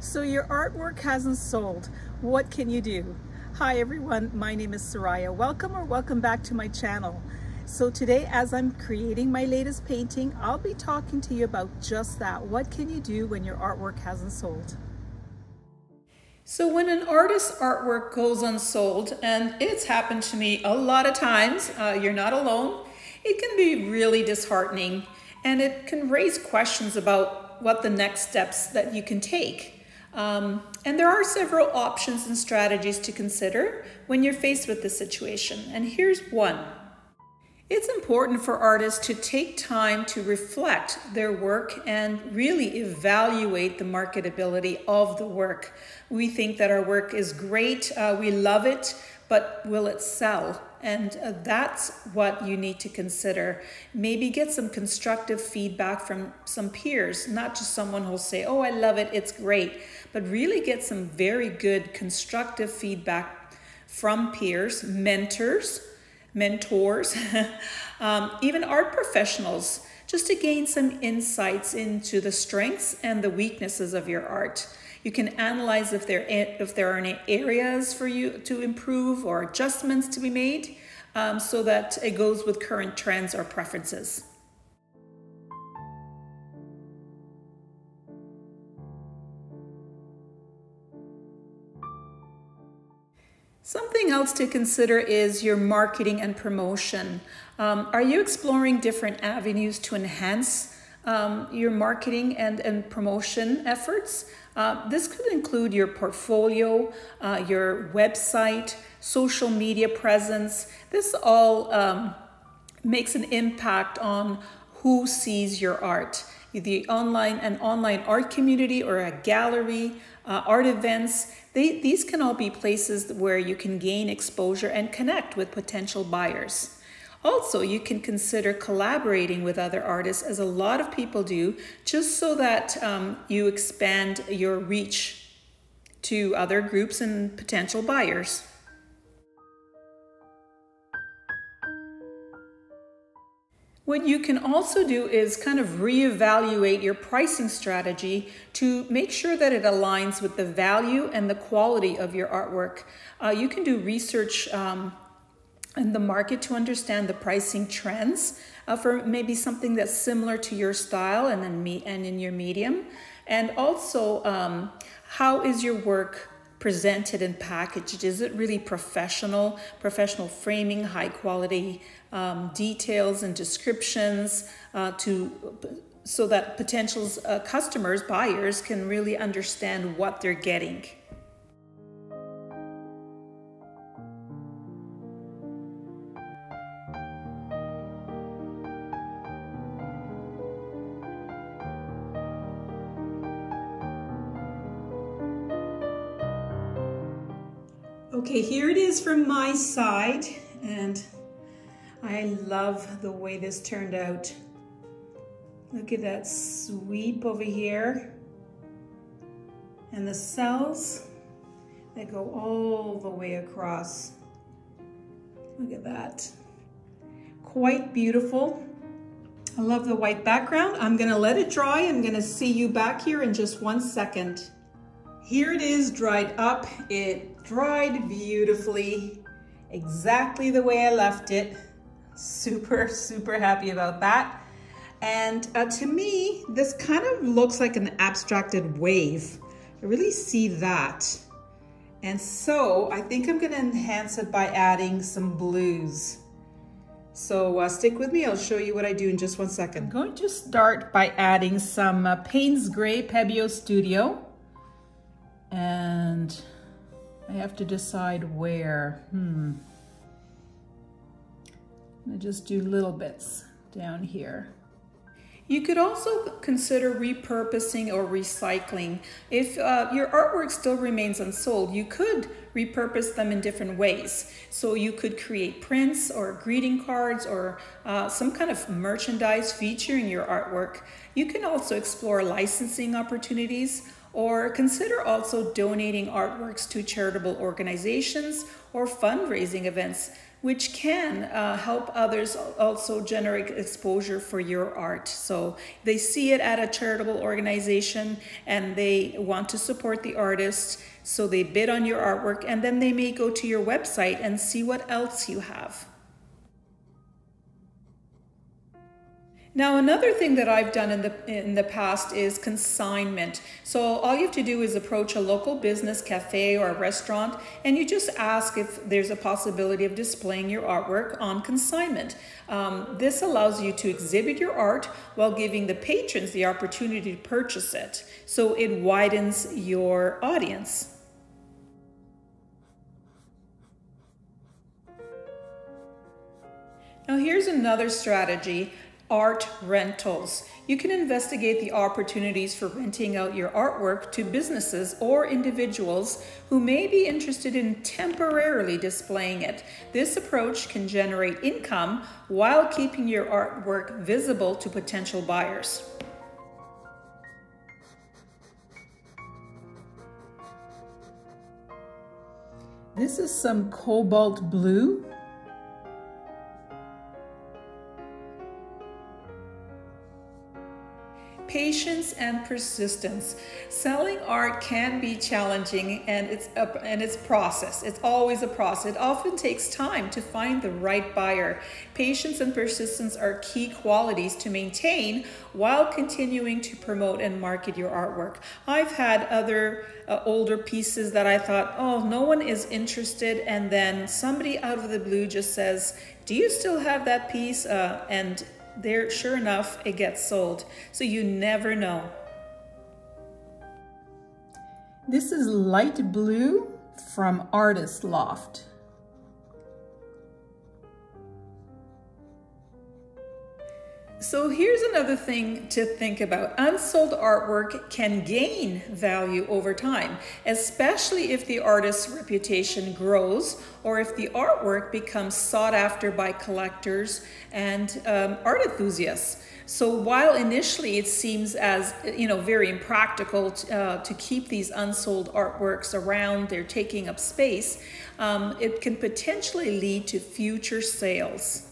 So your artwork hasn't sold. What can you do? Hi everyone, my name is Soraya. Welcome back to my channel. So today, as I'm creating my latest painting, I'll be talking to you about just that. What can you do when your artwork hasn't sold? So when an artist's artwork goes unsold, and it's happened to me a lot of times, you're not alone, it can be really disheartening, and it can raise questions about what the next steps that you can take. And there are several options and strategies to consider when you're faced with this situation, and here's one. It's important for artists to take time to reflect their work and really evaluate the marketability of the work. We think that our work is great, we love it, but will it sell? And that's what you need to consider. Maybe get some constructive feedback from some peers, not just someone who'll say, oh, I love it, it's great, but really get some very good constructive feedback from peers, mentors, even art professionals, just to gain some insights into the strengths and the weaknesses of your art. You can analyze if there are any areas for you to improve or adjustments to be made, so that it goes with current trends or preferences. Something else to consider is your marketing and promotion. Are you exploring different avenues to enhance your marketing and promotion efforts? This could include your portfolio, your website, social media presence. This all makes an impact on who sees your art. The online art community or a gallery, art events, these can all be places where you can gain exposure and connect with potential buyers. Also, you can consider collaborating with other artists, as a lot of people do, just so that you expand your reach to other groups and potential buyers. What you can also do is kind of reevaluate your pricing strategy to make sure that it aligns with the value and the quality of your artwork. You can do research in the market to understand the pricing trends for maybe something that's similar to your style and in your medium. And also, how is your work presented and packaged? Is it really professional framing, high quality details and descriptions so that potential customers, buyers, can really understand what they're getting? Okay, here it is from my side, and I love the way this turned out. Look at that sweep over here, and the cells that go all the way across. Look at that. Quite beautiful. I love the white background. I'm gonna let it dry. I'm gonna see you back here in just 1 second. Here it is dried up. It dried beautifully, exactly the way I left it. Super, super happy about that. And to me, this kind of looks like an abstracted wave. I really see that. And so I think I'm gonna enhance it by adding some blues. So stick with me, I'll show you what I do in just 1 second. I'm going to start by adding some Payne's Grey Pebeo Studio. And I have to decide where. I just do little bits down here. You could also consider repurposing or recycling. If your artwork still remains unsold, you could repurpose them in different ways. So you could create prints or greeting cards or some kind of merchandise featuring your artwork. You can also explore licensing opportunities, or consider also donating artworks to charitable organizations or fundraising events. which can help others also generate exposure for your art. So they see it at a charitable organization and they want to support the artist, so they bid on your artwork, and then they may go to your website and see what else you have. Now, another thing that I've done in the past is consignment. So all you have to do is approach a local business, cafe, or a restaurant, and you just ask if there's a possibility of displaying your artwork on consignment. This allows you to exhibit your art while giving the patrons the opportunity to purchase it. So it widens your audience. Now, here's another strategy. Art rentals. You can investigate the opportunities for renting out your artwork to businesses or individuals who may be interested in temporarily displaying it. This approach can generate income while keeping your artwork visible to potential buyers. This is some cobalt blue. Patience and persistence. Selling art can be challenging, and it's a process. It's always a process. It often takes time to find the right buyer. Patience and persistence are key qualities to maintain while continuing to promote and market your artwork. I've had other older pieces that I thought, oh, no one is interested, and then somebody out of the blue just says, do you still have that piece? And there, sure enough, it gets sold. So you never know. This is light blue from Artist Loft. So here's another thing to think about. Unsold artwork can gain value over time, especially if the artist's reputation grows or if the artwork becomes sought after by collectors and art enthusiasts. So while initially it seems as, you know, very impractical to keep these unsold artworks around, they're taking up space, it can potentially lead to future sales.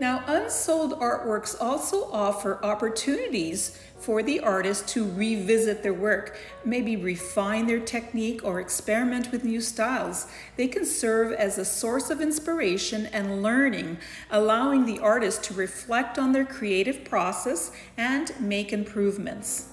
Now, unsold artworks also offer opportunities for the artist to revisit their work, maybe refine their technique or experiment with new styles. They can serve as a source of inspiration and learning, allowing the artist to reflect on their creative process and make improvements.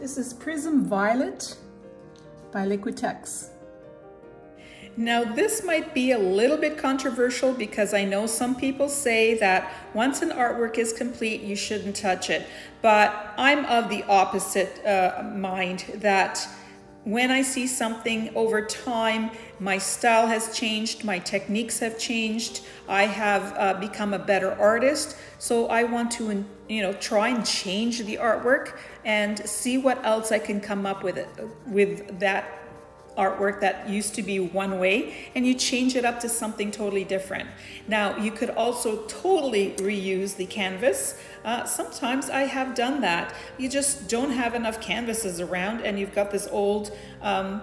This is Prism Violet by Liquitex. Now, this might be a little bit controversial because I know some people say that once an artwork is complete, you shouldn't touch it. But I'm of the opposite mind that when I see something over time, my style has changed, my techniques have changed, I have become a better artist. So I want to, you know, try and change the artwork and see what else I can come up with with that artwork that used to be one way, and you change it up to something totally different. Now, you could also totally reuse the canvas. Sometimes I have done that. You just don't have enough canvases around and you've got this old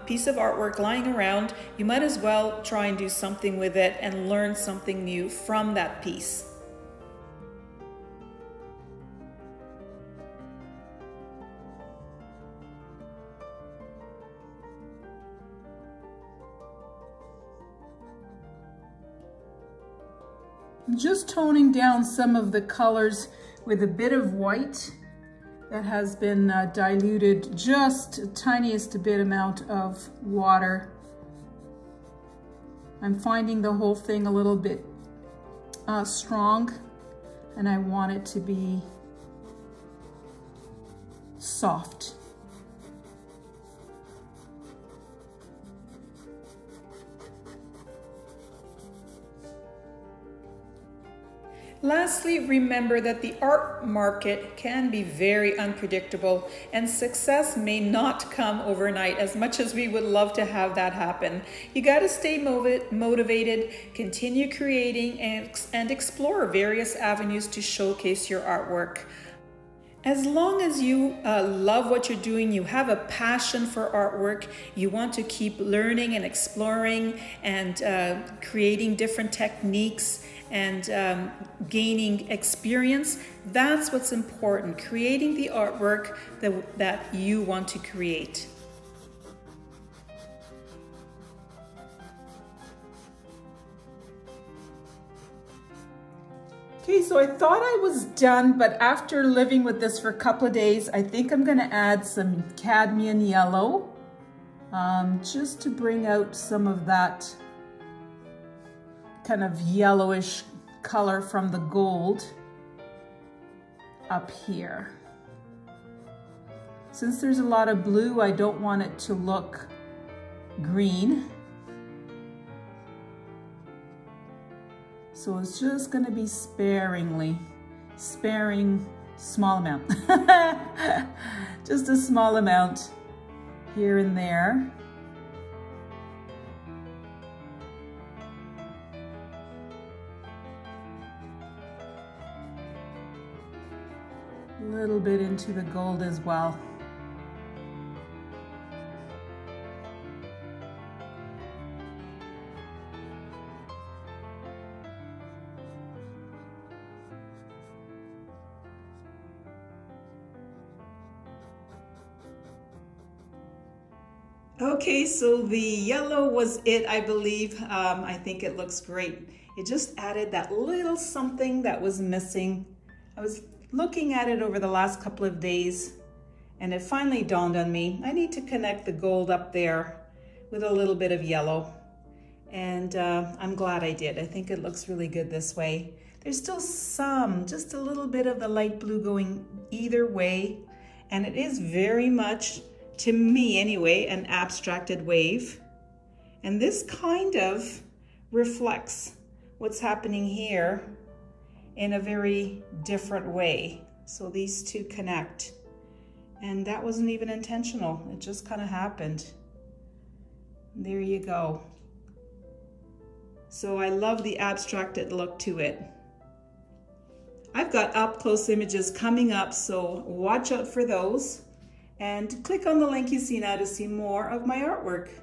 piece of artwork lying around. You might as well try and do something with it and learn something new from that piece. Just toning down some of the colors with a bit of white that has been diluted, just the tiniest bit amount of water. I'm finding the whole thing a little bit strong, and I want it to be soft. Lastly, remember that the art market can be very unpredictable and success may not come overnight as much as we would love to have that happen. You got to stay motivated, continue creating and explore various avenues to showcase your artwork. As long as you love what you're doing, you have a passion for artwork, you want to keep learning and exploring and creating different techniques and gaining experience, that's what's important, creating the artwork that you want to create. Okay, so I thought I was done, but after living with this for a couple of days, I think I'm gonna add some cadmium yellow just to bring out some of that kind of yellowish color from the gold up here. Since there's a lot of blue, I don't want it to look green. So it's just gonna be sparing small amount. Just a small amount here and there. A little bit into the gold as well. Okay, so the yellow was it, I believe. I think it looks great. It just added that little something that was missing. I was looking at it over the last couple of days and it finally dawned on me, I need to connect the gold up there with a little bit of yellow. And I'm glad I did. I think it looks really good this way. There's still some, just a little bit of the light blue going either way. And it is very much, to me anyway, an abstracted wave. And this kind of reflects what's happening here in a very different way. So these two connect. And that wasn't even intentional. It just kind of happened. There you go. So I love the abstracted look to it. I've got up close images coming up, so watch out for those. And click on the link you see now to see more of my artwork.